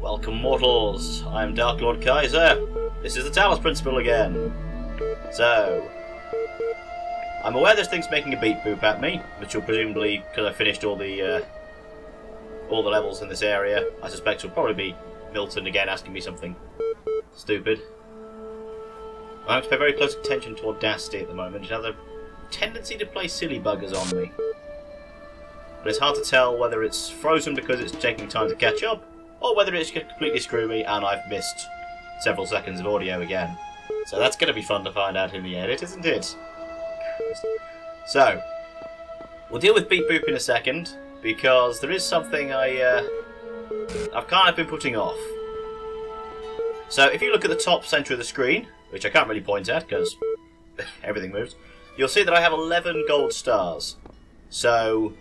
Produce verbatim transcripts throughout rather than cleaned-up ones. Welcome, mortals. I'm Dark Lord Kaiser. This is the Talos Principle again. So, I'm aware this thing's making a beat boop at me, which will presumably, because I finished all the uh, all the levels in this area, I suspect will probably be Milton again asking me something stupid. I have to pay very close attention to Audacity at the moment. It has a tendency to play silly buggers on me, but it's hard to tell whether it's frozen because it's taking time to catch up, or whether it's going to completely screw me and I've missed several seconds of audio again. So that's going to be fun to find out in the edit, isn't it? So, we'll deal with Beat Boop in a second, because there is something I, uh, I've kind of been putting off. So if you look at the top centre of the screen, which I can't really point at because everything moves, you'll see that I have eleven gold stars. So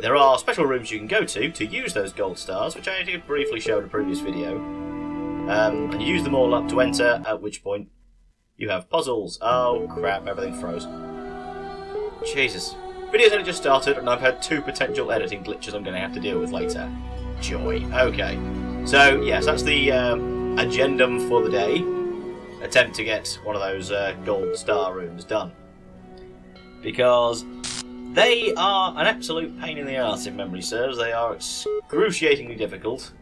there are special rooms you can go to to use those gold stars, which I did briefly show in a previous video. Um, and you use them all up to enter, at which point you have puzzles. Oh crap, everything froze. Jesus. Video's only just started and I've had two potential editing glitches I'm going to have to deal with later. Joy. Okay. So, yes, that's the um, agendum for the day. Attempt to get one of those uh, gold star rooms done, because they are an absolute pain in the arse, if memory serves. They are excruciatingly difficult,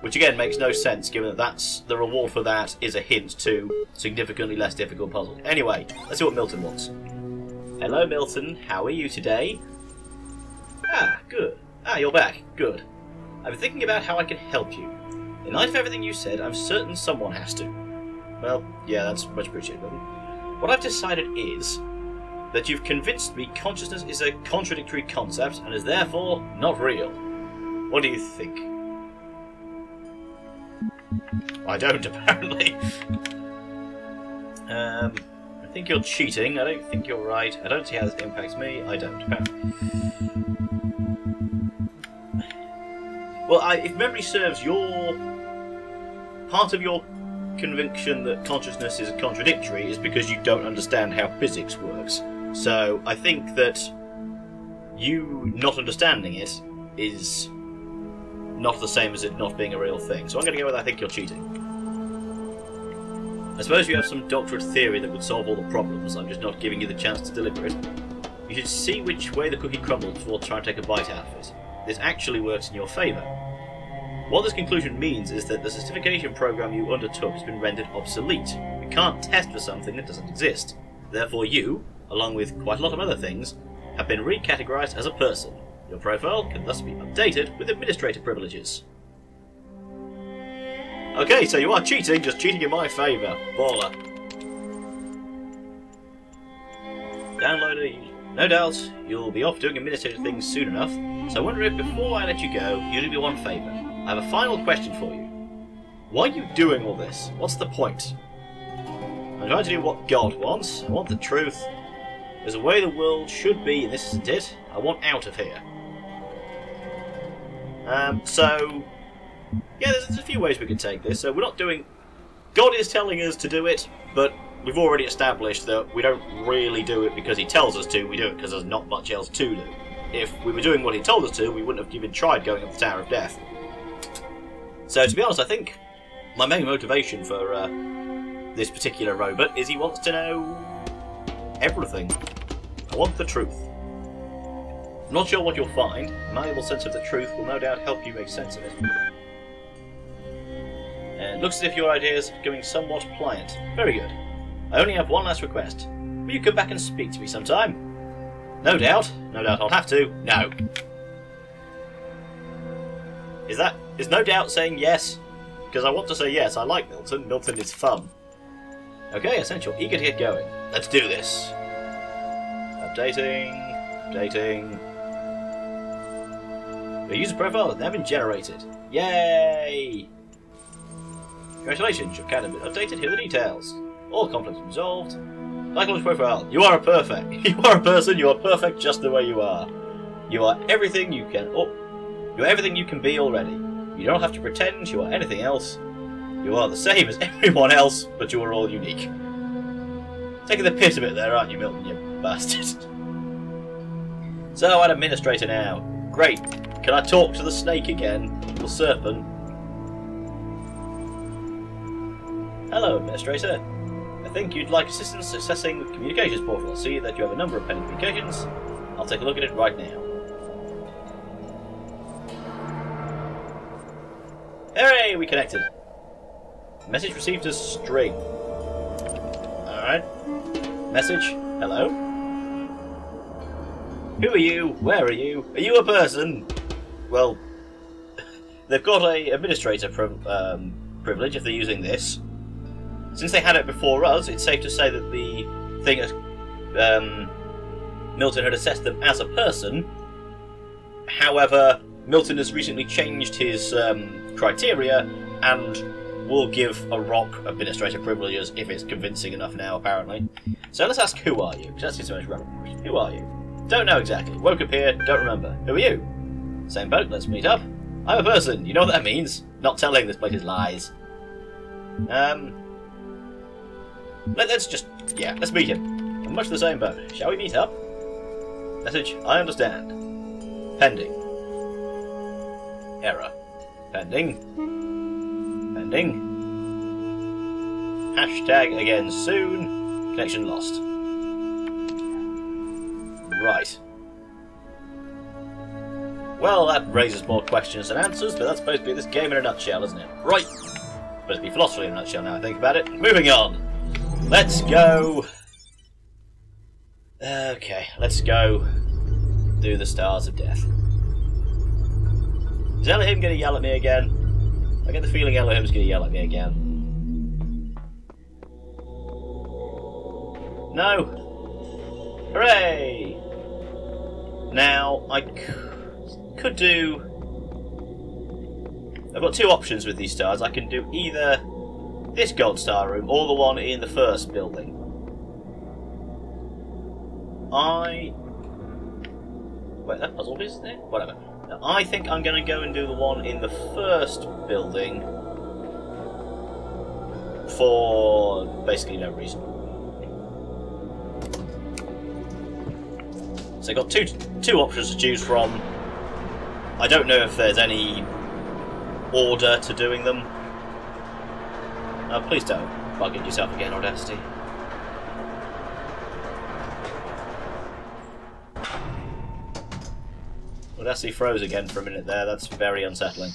which again makes no sense given that that's the reward for that is a hint to significantly less difficult puzzle. Anyway, let's see what Milton wants. Hello Milton, how are you today? Ah, good. Ah, you're back. Good. I've been thinking about how I can help you. In light of everything you said, I'm certain someone has to. Well, yeah, that's much appreciated, Milton. What I've decided is that you've convinced me consciousness is a contradictory concept and is therefore not real. What do you think? I don't, apparently. um, I think you're cheating. I don't think you're right. I don't see how this impacts me. I don't, apparently. Well, I, if memory serves, your part of your conviction that consciousness is contradictory is because you don't understand how physics works. So I think that you not understanding it is not the same as it not being a real thing. So I'm going to go with I think you're cheating. I suppose you have some doctorate theory that would solve all the problems. I'm just not giving you the chance to deliver it. You should see which way the cookie crumbles before trying to take a bite out of it. This actually works in your favour. What this conclusion means is that the certification programme you undertook has been rendered obsolete. You can't test for something that doesn't exist. Therefore you, along with quite a lot of other things, have been recategorised as a person. Your profile can thus be updated with administrator privileges. Okay, so you are cheating, just cheating in my favour. Baller. Downloader, no doubt you'll be off doing administrator things soon enough, so I wonder if before I let you go, you do me one favour. I have a final question for you. Why are you doing all this? What's the point? I'm trying to do what God wants. I want the truth. There's a way the world should be, and this isn't it. I want out of here. Um, so, yeah, there's, there's a few ways we can take this. So we're not doing... God is telling us to do it, but we've already established that we don't really do it because he tells us to. We do it because there's not much else to do. If we were doing what he told us to, we wouldn't have even tried going up the Tower of Death. So, to be honest, I think my main motivation for uh, this particular robot is he wants to know everything. I want the truth. I'm not sure what you'll find. A malleable sense of the truth will no doubt help you make sense of it. Uh, it looks as if your ideas are going somewhat pliant. Very good. I only have one last request. Will you come back and speak to me sometime? No doubt. No doubt I'll have to. No. Is that... Is no doubt saying yes? Because I want to say yes, I like Milton. Milton is fun. Okay, essential. Eager to get going. Let's do this. Updating. Updating. The user profile has now been generated. Yay! Congratulations, your cat has been updated. Here are the details. All conflicts resolved. Psychological profile. You are a perfect. You are a person. You are perfect just the way you are. You are everything you can... Oh. You are everything you can be already. You don't have to pretend you are anything else. You are the same as everyone else, but you are all unique. Taking the piss a bit there, aren't you, Milton, you bastard? So, an administrator now. Great. Can I talk to the snake again? The serpent? Hello, administrator. I think you'd like assistance accessing the communications portal. I see that you have a number of pending communications. I'll take a look at it right now. Hooray! We connected. Message received as string. Alright. Message. Hello. Who are you? Where are you? Are you a person? Well, they've got a administrator from, um, privilege if they're using this. Since they had it before us, it's safe to say that the thing has, um, Milton had assessed them as a person. However, Milton has recently changed his um, criteria and will give a rock administrator privileges if it's convincing enough now, apparently. So let's ask, who are you? Because that's so much relevant. Who are you? Don't know exactly. Woke up here, don't remember. Who are you? Same boat, let's meet up. I'm a person, you know what that means. Not telling, this place is lies. Um... Let's just... yeah, let's meet him. I'm much the same boat. Shall we meet up? Message, I understand. Pending. Error. Pending. Pending. Hashtag again soon. Connection lost. Right. Well, that raises more questions than answers, but that's supposed to be this game in a nutshell, isn't it? Right. Supposed to be philosophy in a nutshell now I think about it. Moving on. Let's go. Okay, let's go do the stars of death. Is Elohim going to yell at me again? I get the feeling Elohim's going to yell at me again. No! Hooray! Now, I could do... I've got two options with these stars. I can do either this gold star room or the one in the first building. I... Wait, that puzzle is there? Whatever. I think I'm going to go and do the one in the first building for basically no reason. So I've got two, two options to choose from. I don't know if there's any order to doing them. Oh, please don't bug it yourself again, Audacity. Audacity froze again for a minute there, that's very unsettling.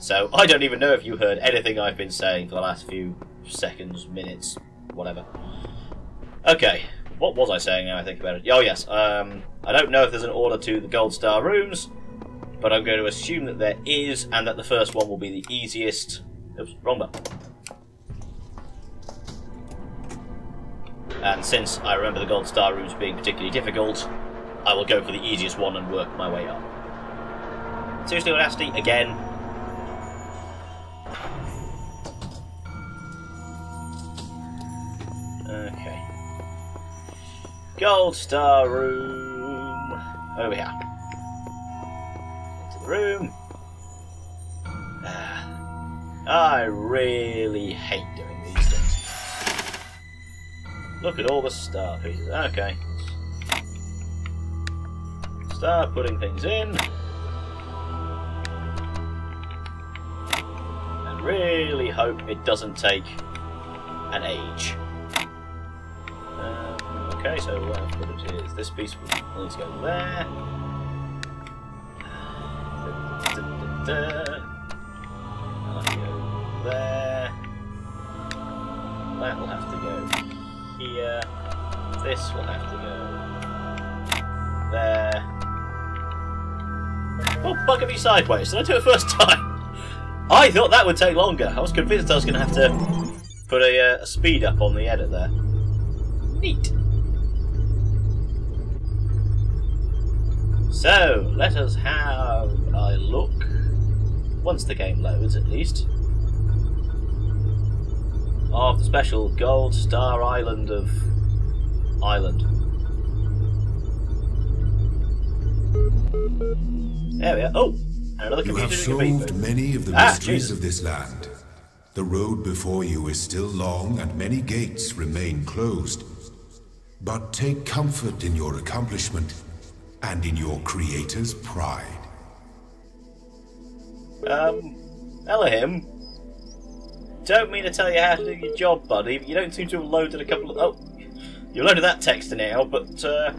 So, I don't even know if you heard anything I've been saying for the last few seconds, minutes, whatever. Okay, what was I saying now I think about it? Oh yes, um, I don't know if there's an order to the gold star rooms, but I'm going to assume that there is, and that the first one will be the easiest. Oops, wrong button. And since I remember the gold star rooms being particularly difficult, I will go for the easiest one and work my way up. Seriously, Audacity, again. Okay. Gold star room. Over here. Into the room. I really hate doing these things. Look at all the star pieces. Okay. Start putting things in, and really hope it doesn't take an age. Um, okay, so uh, what it is, this piece will need to go there. Da, da, da, da. That'll go there. That will have to go here. This will have to go there. Oh, bugger me sideways. Did I do it first time? I thought that would take longer. I was convinced I was going to have to put a, uh, a speed up on the edit there. Neat. So, let us have a look. Once the game loads, at least. Of the special Gold Star Island of... Island. There we are. Oh, another computer. You have solved many of the mysteries ah, of this land. The road before you is still long and many gates remain closed. But take comfort in your accomplishment and in your Creator's pride. Um, Elohim, don't mean to tell you how to do your job, buddy, but you don't seem to have loaded a couple of... Oh, you loaded that text now, but, uh...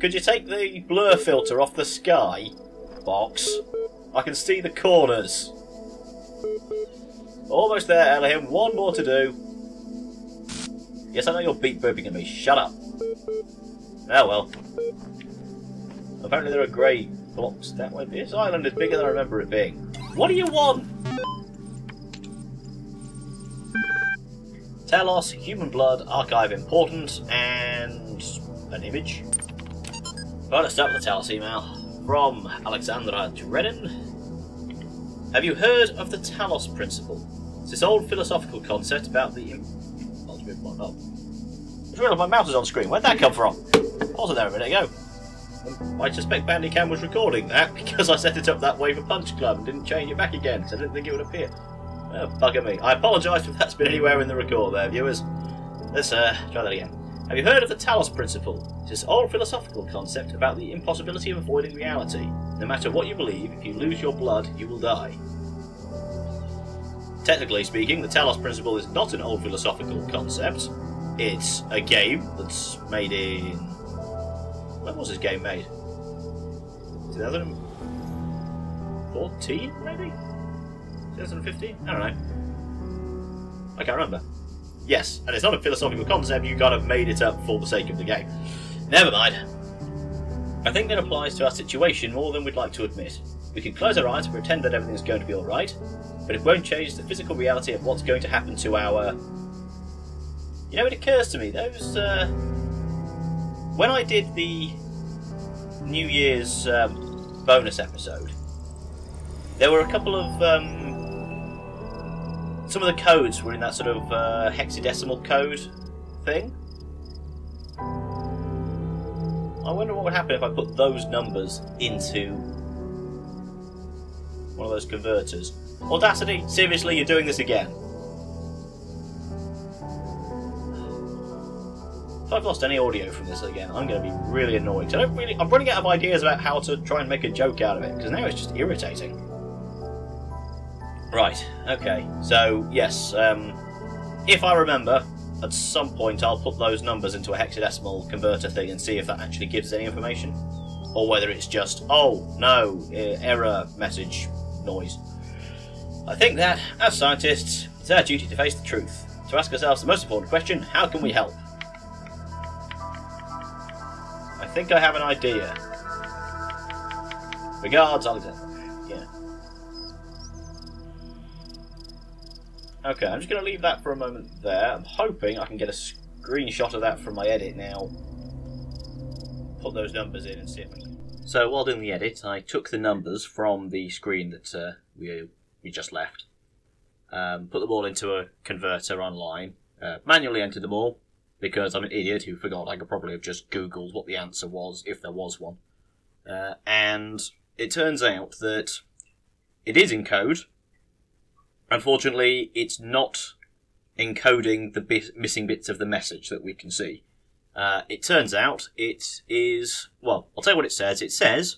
could you take the blur filter off the sky box? I can see the corners. Almost there, Elohim. One more to do. Yes, I know you're beat burping at me. Shut up. Oh well. Apparently there are grey blocks that way. This island is bigger than I remember it being. What do you want? Talos, human blood, archive important, and an image. Right, let's start with the Talos email from Alexandra Drennan. Have you heard of the Talos Principle? It's this old philosophical concept about the... Oh. I realised my mouse is on screen. Where'd that come from? I wasn't there a minute ago. I suspect Bandicam was recording that because I set it up that way for Punch Club and didn't change it back again because I didn't think it would appear. Oh, bugger me. I apologise if that's been anywhere in the record there, viewers. Let's uh, try that again. Have you heard of the Talos Principle? It's this old philosophical concept about the impossibility of avoiding reality. No matter what you believe, if you lose your blood, you will die. Technically speaking, the Talos Principle is not an old philosophical concept. It's a game that's made in... When was this game made? twenty fourteen, maybe? twenty fifteen? I don't know. I can't remember. Yes, and it's not a philosophical concept, you kind of made it up for the sake of the game. Never mind. I think that applies to our situation more than we'd like to admit. We can close our eyes and pretend that everything's going to be alright, but it won't change the physical reality of what's going to happen to our... You know, it occurs to me, those... Uh... When I did the New Year's um, bonus episode, there were a couple of... Um... Some of the codes were in that sort of uh, hexadecimal code thing. I wonder what would happen if I put those numbers into... one of those converters. Audacity, seriously, you're doing this again. If I've lost any audio from this again, I'm going to be really annoyed. I don't really, I'm running out of ideas about how to try and make a joke out of it, because now it's just irritating. Right, okay. So, yes, um, if I remember, at some point I'll put those numbers into a hexadecimal converter thing and see if that actually gives any information. Or whether it's just, oh, no, error, message, noise. I think that, as scientists, it's our duty to face the truth. To ask ourselves the most important question, how can we help? I think I have an idea. Regards, Alexander. Yeah. Okay, I'm just going to leave that for a moment there. I'm hoping I can get a screenshot of that from my edit now. Put those numbers in and see if I can. So while doing the edit, I took the numbers from the screen that uh, we... we just left. Um, put them all into a converter online. Uh, manually entered them all, because I'm an idiot who forgot I could probably have just googled what the answer was, if there was one. Uh, and it turns out that it is in code. Unfortunately, it's not encoding the bit, missing bits of the message that we can see. Uh, it turns out it is... Well, I'll tell you what it says. It says,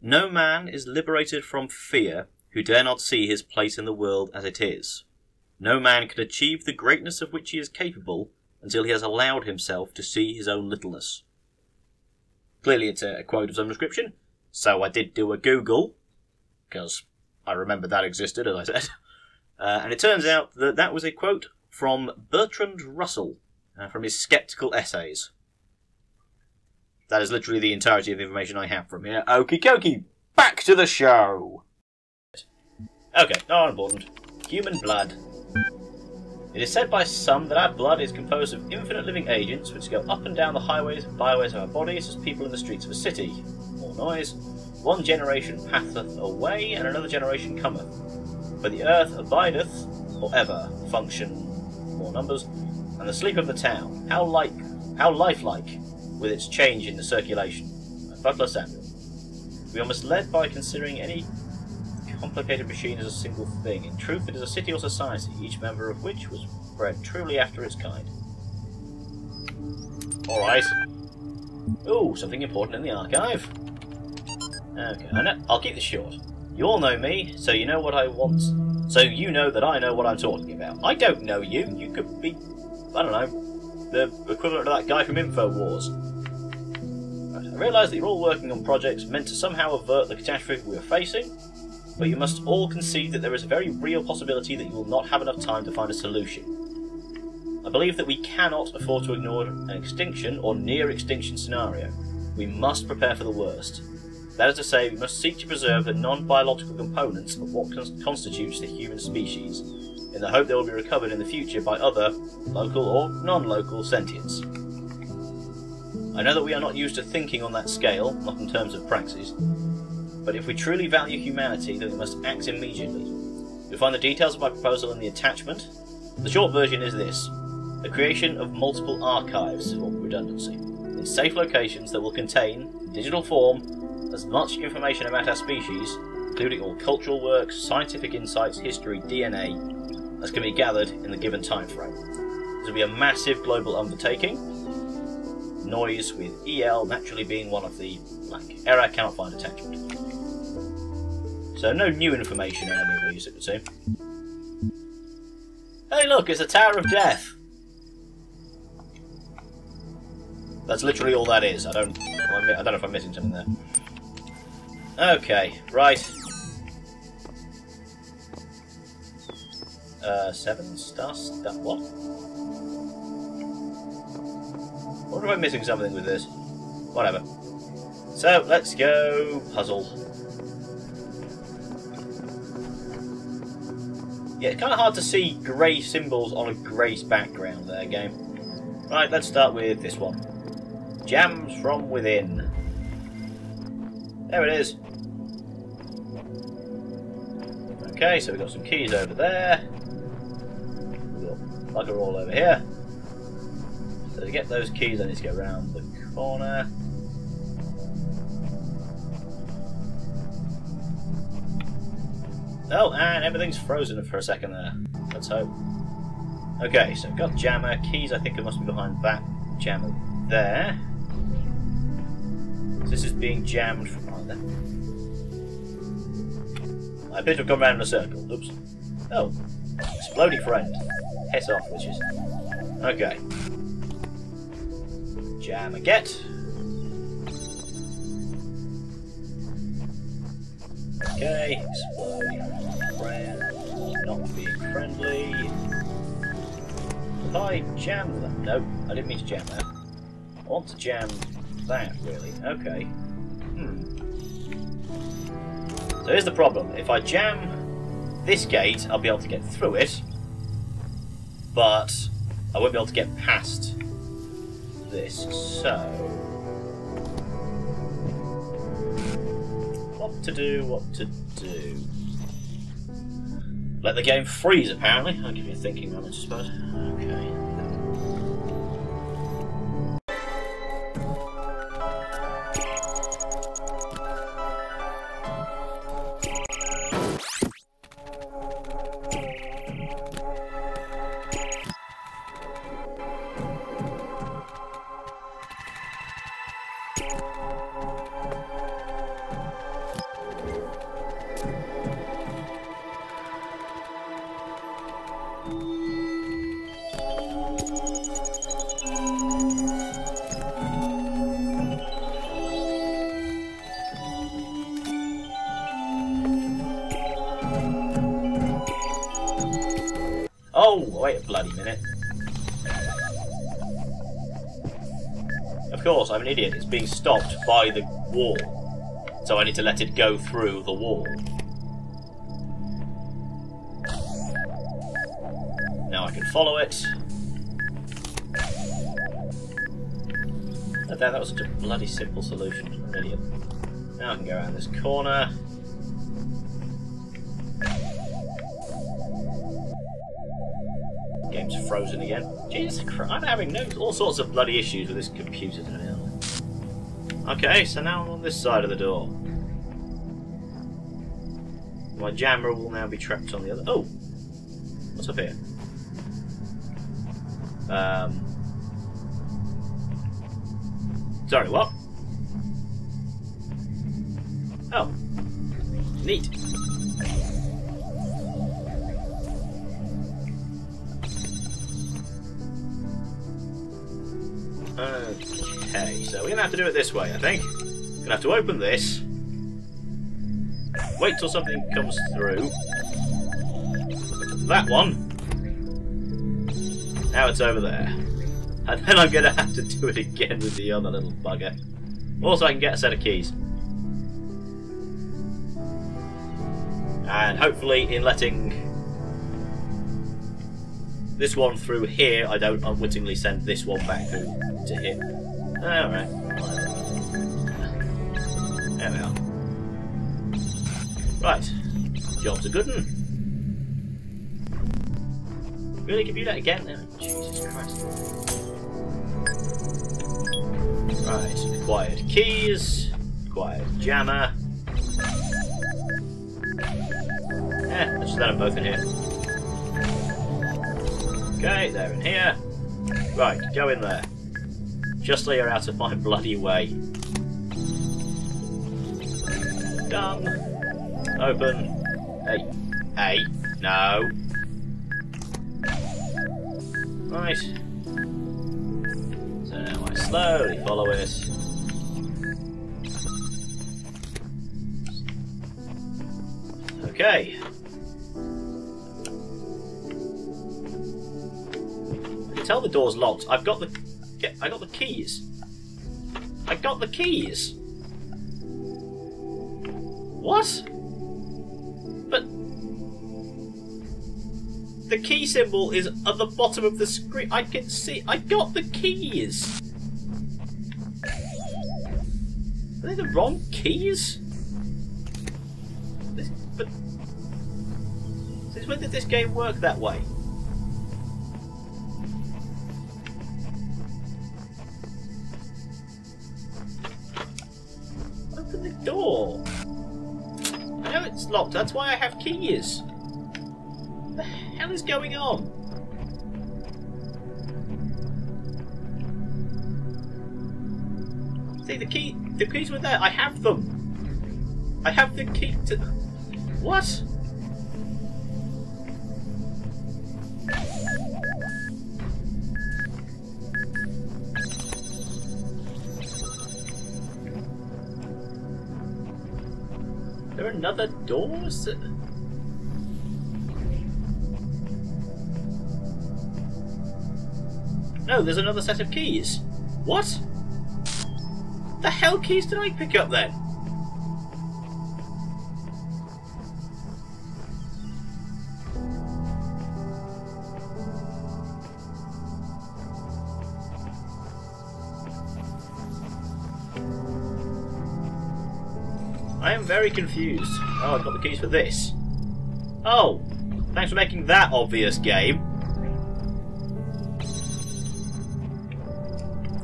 "No man is liberated from fear who dare not see his place in the world as it is. No man can achieve the greatness of which he is capable until he has allowed himself to see his own littleness." Clearly it's a quote of some description, so I did do a Google, because I remembered that existed, as I said. Uh, and it turns out that that was a quote from Bertrand Russell, uh, from his Skeptical Essays. That is literally the entirety of the information I have from here. Okie dokie, back to the show! Okay, not important. Human blood. It is said by some that our blood is composed of infinite living agents which go up and down the highways and byways of our bodies as people in the streets of a city. More noise. One generation passeth away and another generation cometh. But the earth abideth, or ever, function, more numbers, and the sleep of the town. How like, how lifelike, with its change in the circulation. By Butler Samuel. We are misled by considering any complicated machine as a single thing. In truth, it is a city or society, each member of which was bred truly after its kind. Alright. Ooh, something important in the archive. Okay, I know, I'll keep this short. You all know me, so you know what I want. So you know that I know what I'm talking about. I don't know you. You could be, I don't know, the equivalent of that guy from InfoWars. Right, I realise that you're all working on projects meant to somehow avert the catastrophe we are facing, but you must all concede that there is a very real possibility that you will not have enough time to find a solution. I believe that we cannot afford to ignore an extinction or near-extinction scenario. We must prepare for the worst. That is to say, we must seek to preserve the non-biological components of what constitutes the human species, in the hope they will be recovered in the future by other, local or non-local, sentience. I know that we are not used to thinking on that scale, not in terms of praxis, but if we truly value humanity, then we must act immediately. You'll find the details of my proposal in the attachment. The short version is this: the creation of multiple archives, or redundancy, in safe locations that will contain, in digital form, as much information about our species, including all cultural works, scientific insights, history, D N A, as can be gathered in the given time frame. This will be a massive global undertaking, noise with E L naturally being one of the blank. Error cannot find attachment. So no new information in any of these, it would seem. Hey look, it's the Tower of Death! That's literally all that is. I don't, I don't know if I'm missing something there. Okay, right. Uh, seven stars. That what? What am I missing? Something with this? Whatever. So let's go puzzle. Yeah, it's kind of hard to see grey symbols on a grey background there, game. Right, let's start with this one. Jams from within. There it is. Okay, so we've got some keys over there. We've got bugger all over here. So to get those keys I need to go around the corner. Oh, and everything's frozen for a second there. Let's hope. Okay, so we've got jammer. Keys I think it must be behind that jammer there. So this is being jammed from either. I appear to have gone round in a circle. Oops. Oh. Exploding friend. Piss off, witches. Okay. Jam a get. Okay. Exploding friend. Not being friendly. Did I jam that? No, I didn't mean to jam that. I want to jam that, really. Okay. Hmm. So here's the problem. If I jam this gate, I'll be able to get through it, but I won't be able to get past this. So what to do, what to do. Let the game freeze, apparently. I'll give you a thinking moment, I suppose. Okay. Oh, wait a bloody minute. Of course, I'm an idiot. It's being stopped by the wall. So I need to let it go through the wall. Now I can follow it. But that was such a bloody simple solution. I'm an idiot. Now I can go around this corner. Game's frozen again. Jesus Christ, I'm having no, all sorts of bloody issues with this computer today. Okay, so now I'm on this side of the door. My jammer will now be trapped on the other. Oh! What's up here? Um. Sorry, what? Oh. Neat. Okay, so we're gonna have to do it this way, I think. Gonna have to open this. Wait till something comes through. That one. Now it's over there. And then I'm gonna have to do it again with the other little bugger. Also, I can get a set of keys. And hopefully in letting this one through here, I don't unwittingly send this one back through to here. Alright. There we are. Right. Job's a good one. Really, can you do that again? Oh, Jesus Christ. Right. Acquired keys. Acquired jammer. Yeah, let's just let them both in here. Okay, they're in here. Right, go in there. Just so you're out of my bloody way. Done. Open. Hey. Hey. No. Right. So now I slowly follow it. Okay. Tell the door's locked. I've got the, yeah, I got the keys. I got the keys. What? But the key symbol is at the bottom of the screen. I can see. I got the keys. Are they the wrong keys? This, but since when did this game work that way? Door. I know it's locked, that's why I have keys. What the hell is going on? See, the key, the keys were there. I have them. I have the key to... What? There are another doors? No, there's another set of keys. What? The hell keys did I pick up then? I am very confused. Oh, I've got the keys for this. Oh! Thanks for making that obvious, game.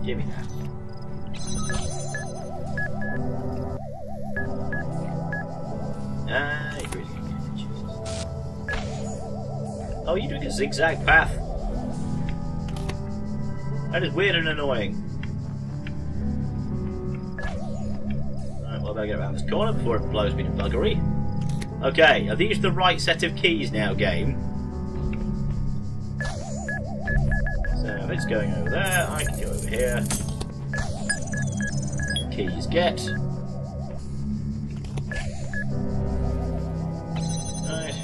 Give me that. Ah, you really can't choose this. Oh, you're doing a zigzag path. That is weird and annoying. I'll get around this corner before it blows me to buggery. Okay, are these the right set of keys now, game? So it's going over there, I can go over here. Keys get. Right.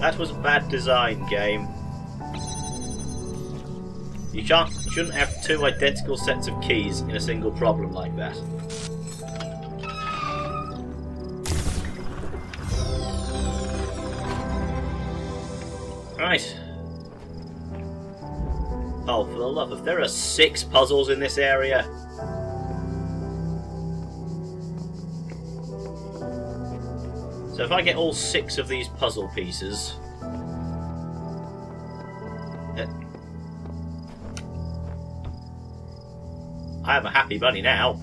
That was a bad design, game. You can't, shouldn't have two identical sets of keys in a single problem like that. Right. Oh, for the love of... There are six puzzles in this area. So if I get all six of these puzzle pieces... I am a happy bunny now.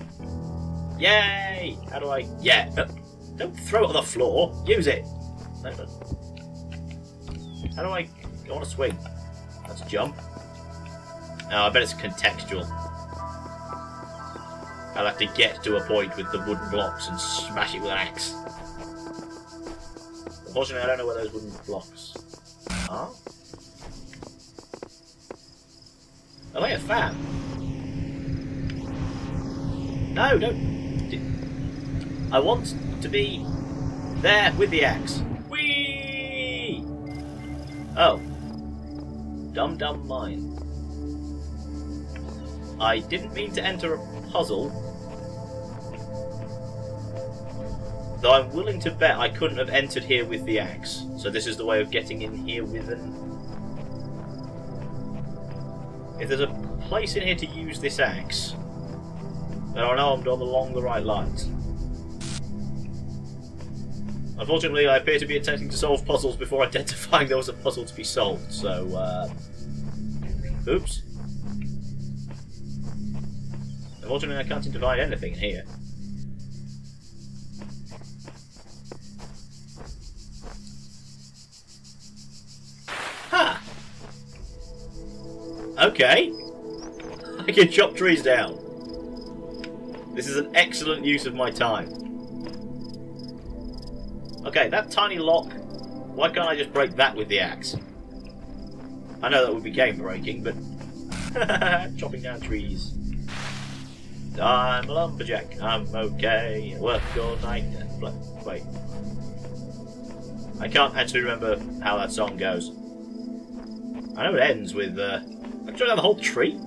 Yay! How do I... Yeah, but don't throw it on the floor. Use it. No, but... How do I go on a swing? Let's jump. Oh, I bet it's contextual. I'll have to get to a point with the wooden blocks and smash it with an axe. Unfortunately, I don't know where those wooden blocks are. Are they a fan? No, don't. I want to be there with the axe. Whee! Oh. Dum dum mine. I didn't mean to enter a puzzle. Though I'm willing to bet I couldn't have entered here with the axe. So this is the way of getting in here with an... If there's a place in here to use this axe, then I know I'm along the right lines. Unfortunately, I appear to be attempting to solve puzzles before identifying there was a puzzle to be solved, so... Uh... Oops. Unfortunately, I can't divide anything here. Ha! Okay. I can chop trees down. This is an excellent use of my time. Okay, that tiny lock, why can't I just break that with the axe? I know that would be game breaking, but... chopping down trees. I'm a lumberjack, I'm okay, work all night and... Wait. I can't actually remember how that song goes. I know it ends with... Uh... I can chop down the whole tree?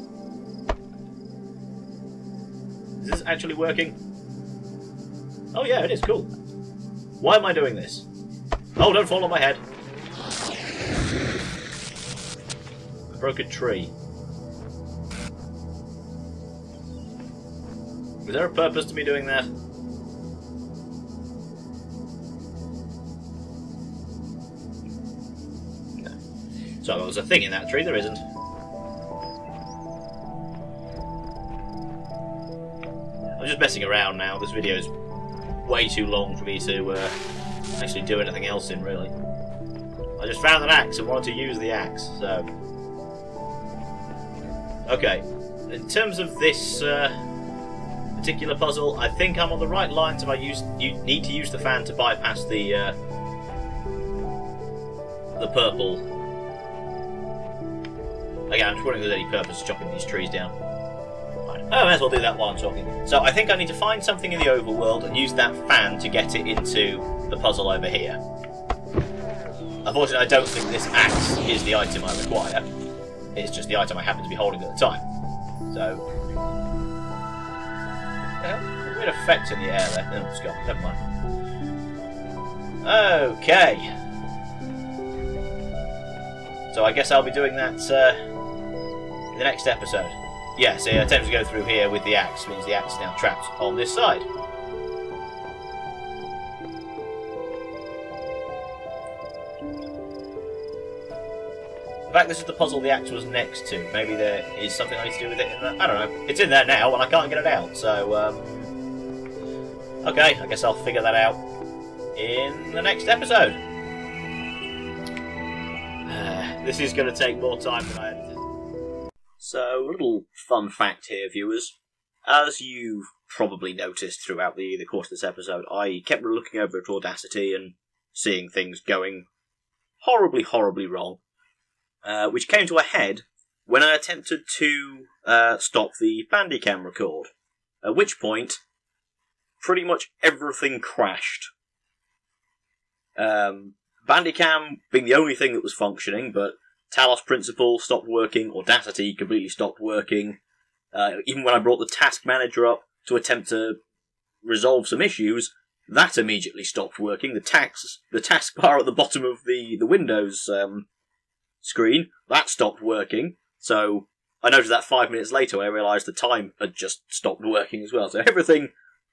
Is this actually working? Oh yeah, it is, cool. Why am I doing this? Oh, don't fall on my head. I broke a tree. Is there a purpose to me doing that? No. So there was a thing in that tree, there isn't. Just messing around now. This video is way too long for me to uh, actually do anything else in, really. I just found an axe and wanted to use the axe, so... Okay. In terms of this uh, particular puzzle, I think I'm on the right lines if I use, you need to use the fan to bypass the uh, the purple. Okay, I'm just wondering if there's any purpose to chopping these trees down. I may as well do that while I'm talking. So I think I need to find something in the overworld and use that fan to get it into the puzzle over here. Unfortunately, I don't think this axe is the item I require. It's just the item I happen to be holding at the time. So... a weird effect in the air there. Oh, it's gone. Never mind. Okay. So I guess I'll be doing that uh, in the next episode. Yeah, so attempting to go through here with the axe means the axe is now trapped on this side. In fact, this is the puzzle the axe was next to. Maybe there is something I need to do with it in there. I don't know. It's in there now and I can't get it out, so... Um, okay, I guess I'll figure that out in the next episode. Uh, this is going to take more time than I had. So, a little fun fact here, viewers. As you've probably noticed throughout the, the course of this episode, I kept looking over at Audacity and seeing things going horribly, horribly wrong, uh, which came to a head when I attempted to uh, stop the Bandicam record, at which point pretty much everything crashed. Um, Bandicam being the only thing that was functioning, but Talos Principle stopped working, Audacity completely stopped working. Uh, even when I brought the task manager up to attempt to resolve some issues, that immediately stopped working. The tax, the task bar at the bottom of the, the Windows um, screen, that stopped working. So I noticed that five minutes later when I realised the time had just stopped working as well. So everything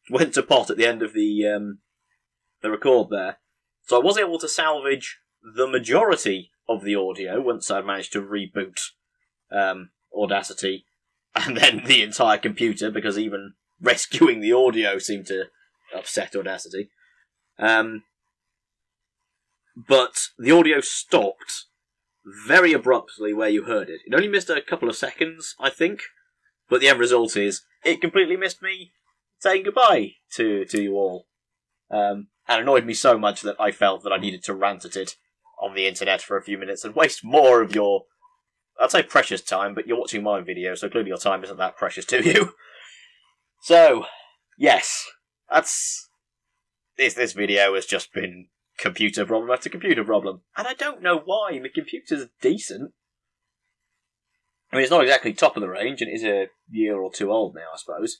went to pot at the end of the, um, the record there. So I was able to salvage the majority of the audio once I'd managed to reboot um, Audacity and then the entire computer, because even rescuing the audio seemed to upset Audacity. Um, but the audio stopped very abruptly where you heard it. It only missed a couple of seconds, I think, but the end result is it completely missed me saying goodbye to, to you all. Um, and annoyed me so much that I felt that I needed to rant at it on the internet for a few minutes and waste more of your, I'd say precious time, but you're watching my video, so clearly your time isn't that precious to you. So, yes, that's... This, this video has just been computer problem after computer problem. And I don't know why. The computer's decent. I mean, it's not exactly top of the range, and it is a year or two old now, I suppose.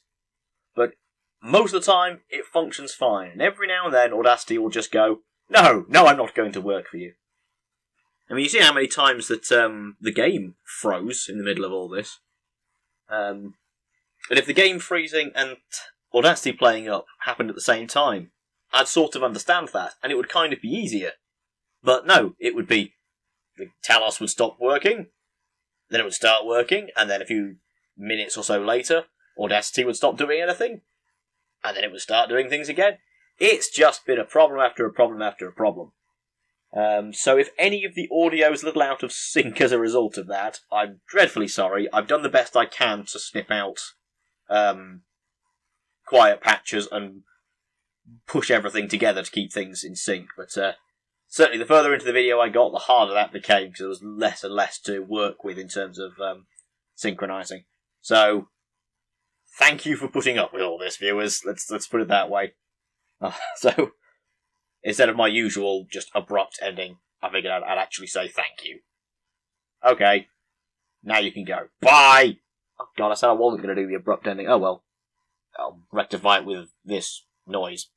But most of the time, it functions fine. And every now and then, Audacity will just go, no, no, I'm not going to work for you. I mean, you see how many times that um, the game froze in the middle of all this. Um, and if the game freezing and Audacity playing up happened at the same time, I'd sort of understand that, and it would kind of be easier. But no, it would be... The Talos would stop working, then it would start working, and then a few minutes or so later, Audacity would stop doing anything, and then it would start doing things again. It's just been a problem after a problem after a problem. Um, so if any of the audio is a little out of sync as a result of that, I'm dreadfully sorry. I've done the best I can to snip out um, quiet patches and push everything together to keep things in sync. But uh, certainly the further into the video I got, the harder that became, because there was less and less to work with in terms of um, synchronizing. So thank you for putting up with all this, viewers. Let's, let's put it that way. Uh, so... Instead of my usual, just abrupt ending, I figured I'd, I'd actually say thank you. Okay. Now you can go. Bye! Oh god, I said I wasn't going to do the abrupt ending. Oh well. I'll rectify it with this noise.